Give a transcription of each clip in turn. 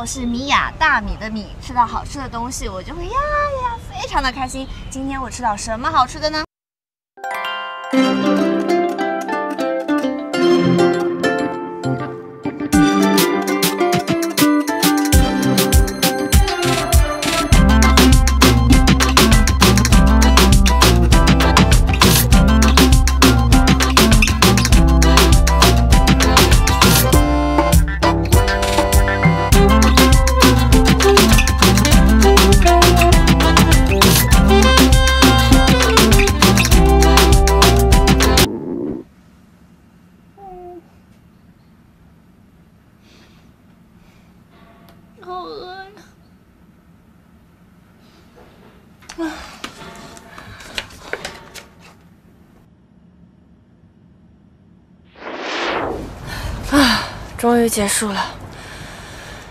后是米雅大米的米，吃到好吃的东西，我就会呀，非常的开心。今天我吃到什么好吃的呢？ 好饿呀！啊，终于结束了。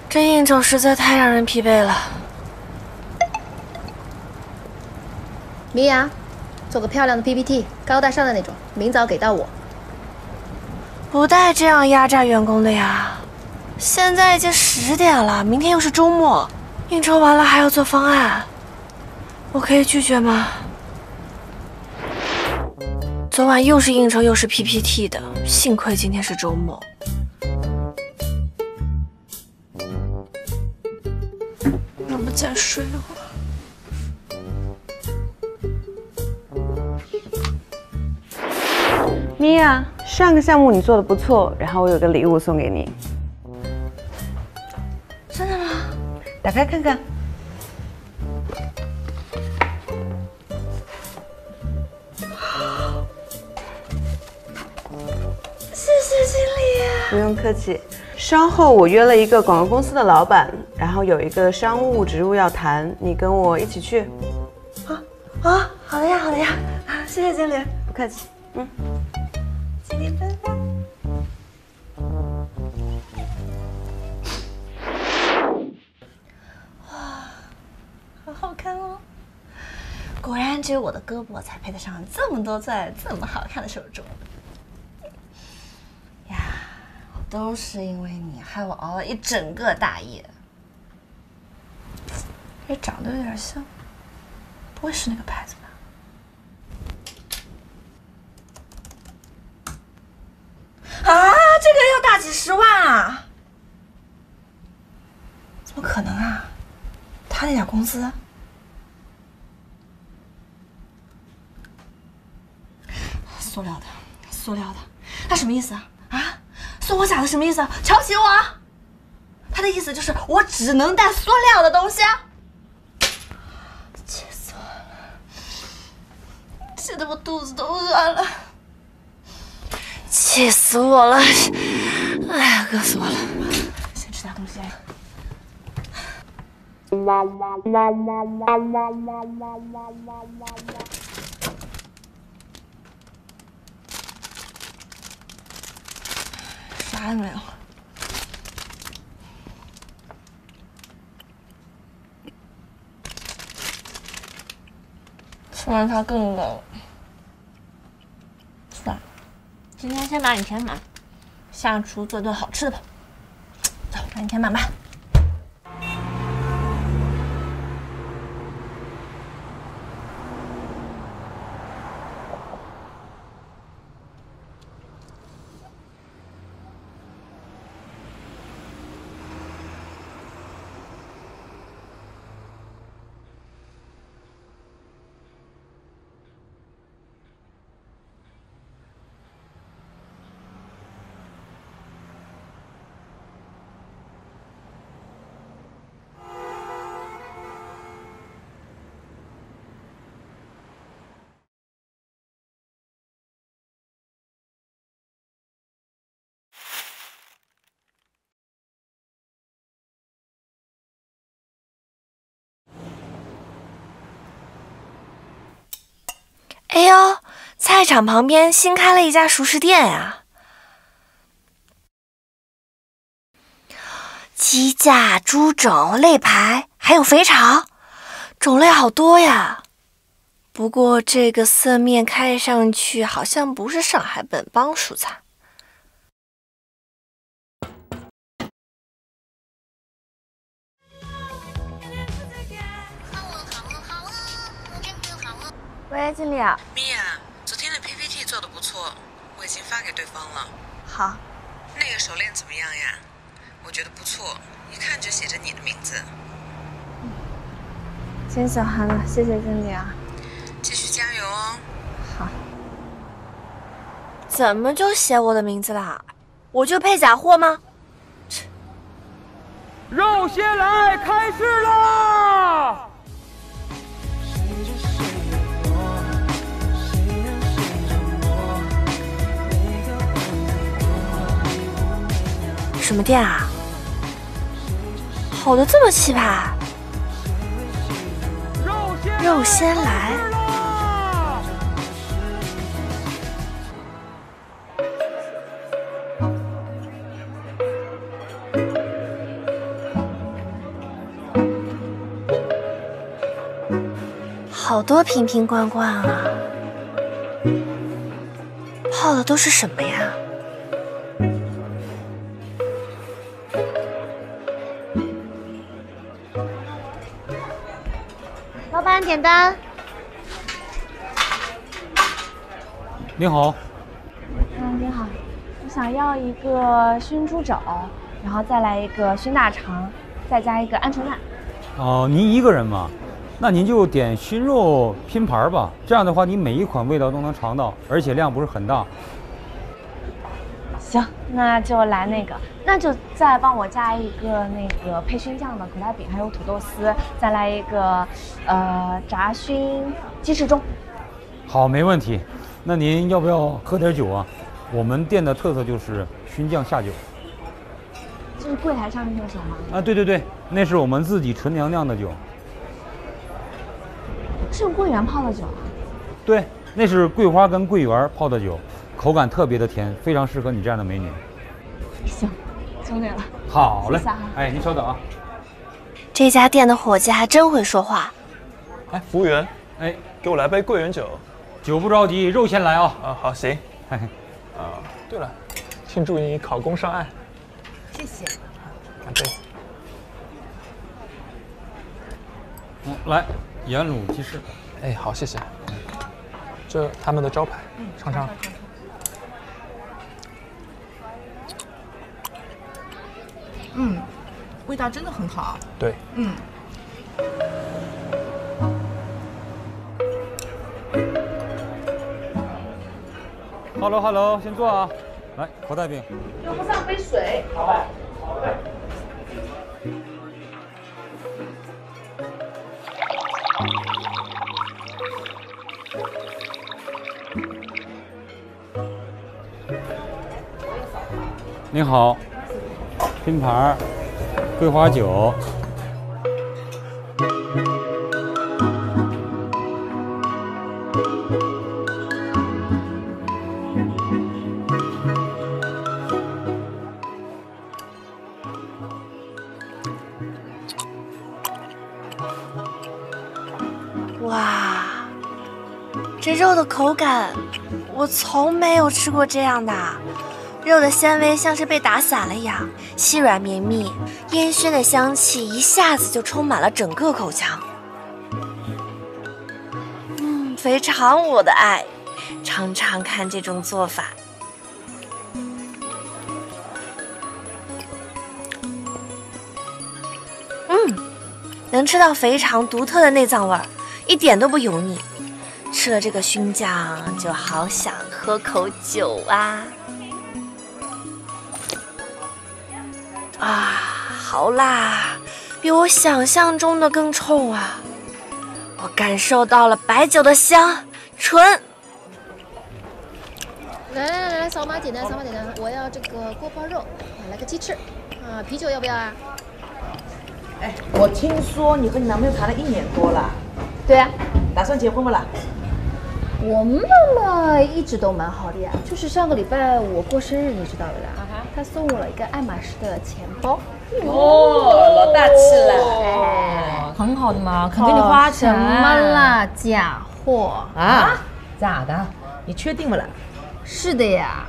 这应酬实在太让人疲惫了。米娅，做个漂亮的 PPT， 高大上的那种，明早给到我。不带这样压榨员工的呀。 现在已经10点了，明天又是周末，应酬完了还要做方案，我可以拒绝吗？昨晚又是应酬又是 PPT 的，幸亏今天是周末。能不再睡会儿？ 米娅，上个项目你做的不错，然后我有个礼物送给你。 真的吗？打开看看。谢谢经理。不用客气。稍后我约了一个广告公司的老板，然后有一个商务职务要谈，你跟我一起去。啊，好的呀，好的呀，谢谢经理。不客气。嗯。经理，拜拜。 好看哦！果然只有我的胳膊才配得上这么多钻，这么好看的手镯。呀，都是因为你，害我熬了一整个大夜。这长得有点像，不会是那个牌子吧？ 啊，这个要大几10万啊！怎么可能啊？ 他那点工资，塑料的，塑料的，他什么意思啊？啊，送我假的什么意思啊？瞧不起我？他的意思就是我只能带塑料的东西啊？气死我了！气得我肚子都饿了，气死我了！哎呀，饿死我了！先吃点东西。 啥也没有。吃完它更冷。算了，今天先把你填满，下厨做顿好吃的吧。走，把你填满吧。 哎呦，菜场旁边新开了一家熟食店啊！鸡架、猪肘、肋排，还有肥肠，种类好多呀。不过这个色面看上去好像不是上海本帮蔬菜。喂，经理啊。米娅，昨天的 PPT 做得不错，我已经发给对方了。好。那个手链怎么样呀？我觉得不错，一看就写着你的名字。嗯，真喜欢了，谢谢经理啊。继续加油哦。好。怎么就写我的名字啦？我就配假货吗？ 肉先来，开始啦！什么店啊？好的这么气派！肉先来。好多瓶瓶罐罐啊，泡的都是什么呀？老板点单。你好。嗯，你好，我想要一个熏猪肘，然后再来一个熏大肠，再加一个鹌鹑蛋。哦，您一个人吗？ 那您就点熏肉拼盘吧，这样的话，你每一款味道都能尝到，而且量不是很大。行，那就来那个，那就再帮我加一个那个配熏酱的可乐饼，还有土豆丝，再来一个炸熏鸡翅中。好，没问题。那您要不要喝点酒啊？我们店的特色就是熏酱下酒。就是柜台上面那种吗？啊，对对对，那是我们自己纯粮酿的酒。 是用桂圆泡的酒啊？对，那是桂花跟桂圆泡的酒，口感特别的甜，非常适合你这样的美女。行，就这了。好嘞，哎，您稍等啊。这家店的伙计还真会说话。哎，服务员，哎，给我来杯桂圆酒。酒不着急，肉先来啊。啊，好，行。哎，啊，对了，庆祝你考公上岸。谢谢。干杯。嗯，来。 盐卤鸡翅，哎，好，谢谢。这他们的招牌，尝尝。嗯，味道真的很好。对，嗯。Hello，Hello， 先坐啊。来，口袋饼。用不上杯水。好嘞，好嘞。 您好，拼盘桂花酒，哇，这肉的口感，我从没有吃过这样的。 肉的纤维像是被打散了一样，细软绵密，烟熏的香气一下子就充满了整个口腔。嗯，肥肠我的爱，尝尝看这种做法。嗯，能吃到肥肠独特的内脏味儿，一点都不油腻。吃了这个熏酱，就好想喝口酒啊！ 啊，好辣，比我想象中的更冲啊！我感受到了白酒的香醇。来来来来，扫码点单，扫码点单，我要这个锅包肉，来个鸡翅，啊，啤酒要不要啊？哎，我听说你和你男朋友谈了1年多了。对啊，打算结婚不啦？我妈妈一直都蛮好的呀，就是上个礼拜我过生日，你知道的啦。 他送我了一个爱马仕的钱包，哦，老大气了，哎，很好的嘛，肯给你花钱。什么啦，假货啊？咋的？你确定不啦？是的呀。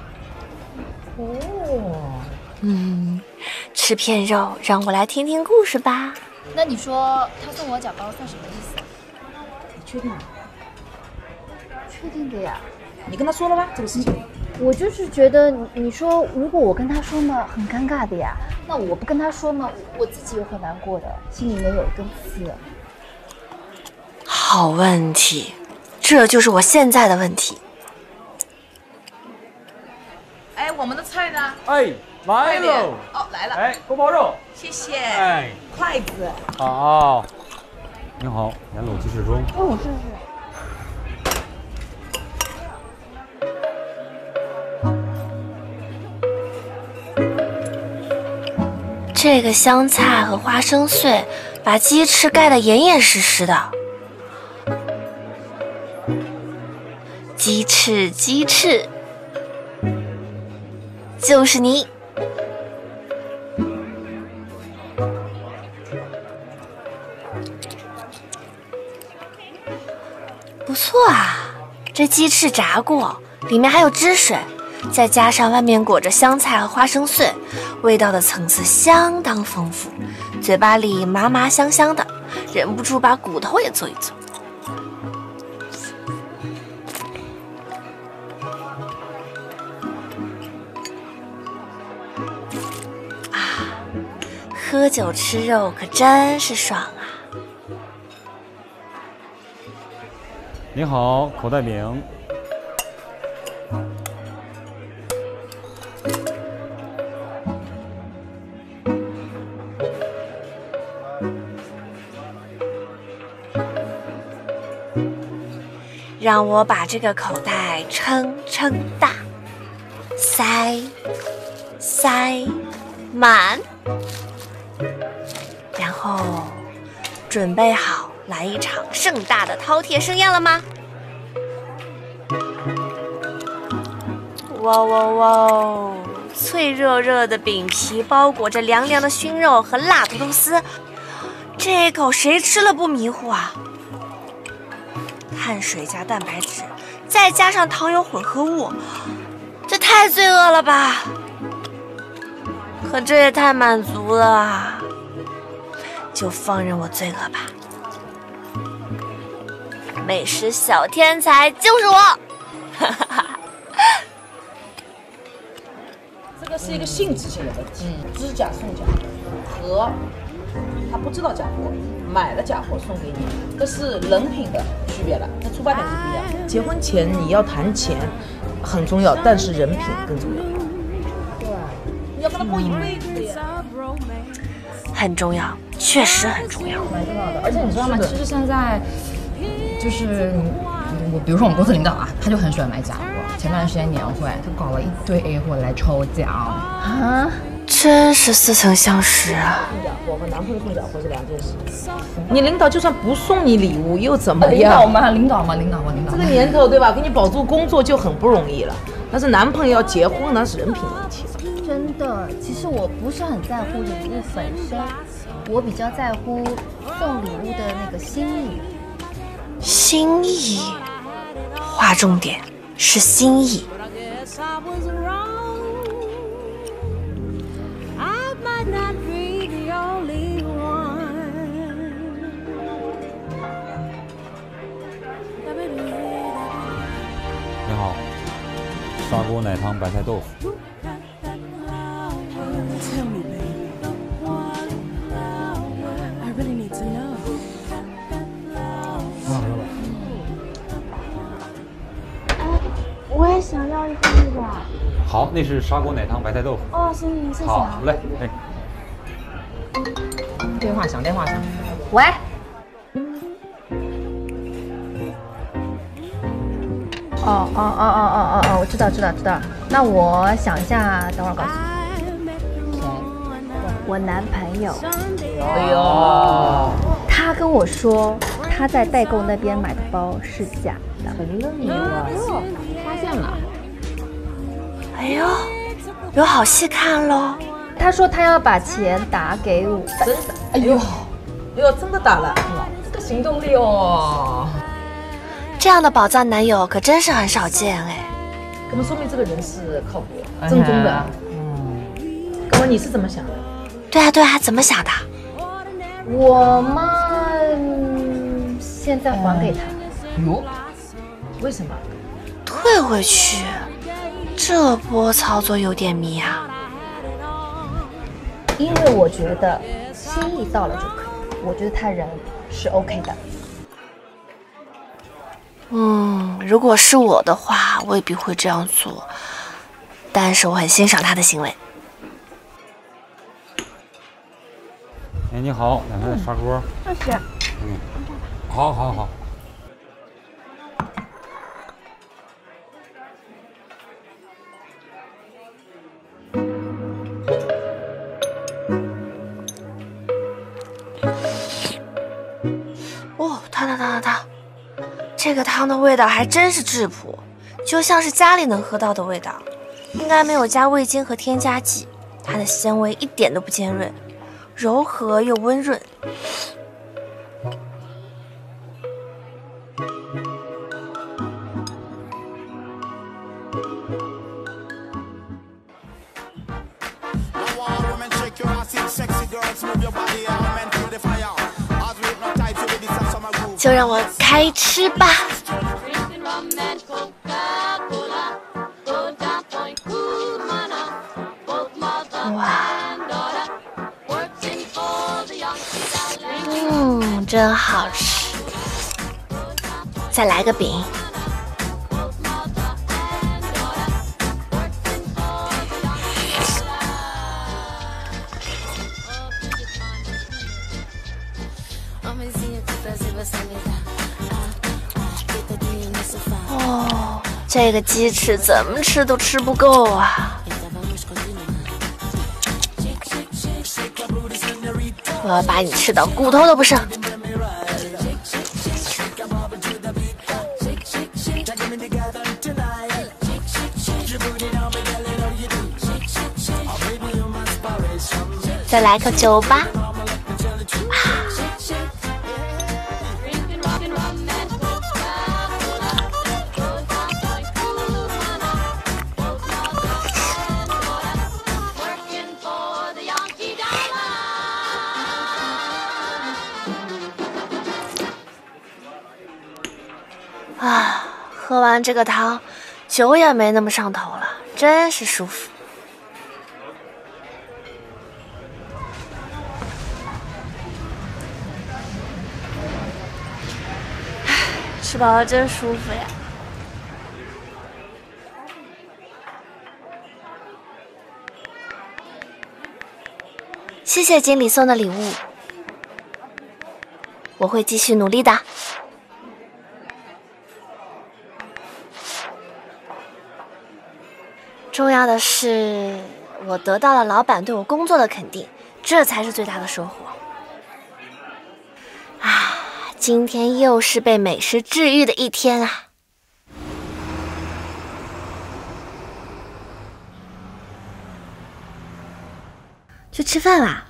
哦，嗯，吃片肉，让我来听听故事吧。那你说他送我假包算什么意思？你确定？确定的呀。你跟他说了吗？这个事情？我就是觉得，你说如果我跟他说嘛，很尴尬的呀。那我不跟他说嘛，我自己也会难过的，心里面有一根刺。好问题，这就是我现在的问题。哎，我们的菜呢？哎，来喽！哦，来了。哎，锅包肉。谢谢。哎，筷子。好。你好，来裸机试中。哦，我试试。 这个香菜和花生碎把鸡翅盖得严严实实的。鸡翅，鸡翅，就是你！不错啊，这鸡翅炸过，里面还有汁水。 再加上外面裹着香菜和花生碎，味道的层次相当丰富，嘴巴里麻麻香香的，忍不住把骨头也嘬一嘬。啊，喝酒吃肉可真是爽啊！你好，口袋饼。 让我把这个口袋撑撑大，塞满，然后准备好来一场盛大的饕餮盛宴了吗？哇哇哇！脆热热的饼皮包裹着凉凉的熏肉和辣土豆丝，这一口谁吃了不迷糊啊？ 碳水加蛋白质，再加上糖油混合物，这太罪恶了吧！可这也太满足了，就放任我罪恶吧！美食小天才就是我！哈哈哈。这个是一个性质性的问题，知假送假和他不知道假货。 买了假货送给你，这是人品的区别了，那出发点是不一样的。结婚前你要谈钱很重要，但是人品更重要。对，你要跟他过一辈子呀。很重要，确实很重要，蛮重要的。而且你知道吗？其实现在就是我，比如说我们公司领导啊，他就很喜欢买假货。前段时间年会，他搞了一堆 A 货来抽奖啊。 真是似曾相识啊！送假货和男朋友送假货是两件事。你领导就算不送你礼物又怎么样？领导嘛，这个年头对吧？给你保住工作就很不容易了。但是男朋友要结婚，那是人品问题。真的，其实我不是很在乎礼物本身，我比较在乎送礼物的那个心意。心意，划重点是心意。 你好，砂锅奶汤白菜豆腐。我也想要一份那个。好，那是砂锅奶汤白菜豆腐。哦，行，谢谢。好嘞，哎。 电话响。喂。哦，我知道。那我想一下，等会儿告诉你。谁？我男朋友。哎呦。他跟我说，他在代购那边买的包是假的。承认你了？发现了。哎呦，有好戏看喽。 他说他要把钱打给我，真的，哎呦，真的打了，这个行动力哦！这样的宝藏男友可真是很少见哎。那么说明这个人是靠谱、正宗的。哥们，你是怎么想的？对啊，怎么想的？我嘛，现在还给他。哟，为什么？退回去，这波操作有点迷啊。因为我觉得心意到了就可以，我觉得他人是 OK 的。如果是我的话，未必会这样做，但是我很欣赏他的行为。 哎，你好，奶奶砂锅。谢谢。好，好，好。哦，烫！这个汤的味道还真是质朴，就像是家里能喝到的味道，应该没有加味精和添加剂。它的鲜味一点都不尖锐。 柔和又温润，就让我开吃吧。 真好吃，再来个饼。哦，这个鸡翅怎么吃都吃不够啊！我要把你吃到骨头都不剩。 再来个酒吧，喝完这个汤，酒也没那么上头了，真是舒服。 吃饱了真舒服呀！谢谢经理送的礼物，我会继续努力的。重要的是，我得到了老板对我工作的肯定，这才是最大的收获。 今天又是被美食治愈的一天啊！去吃饭啦！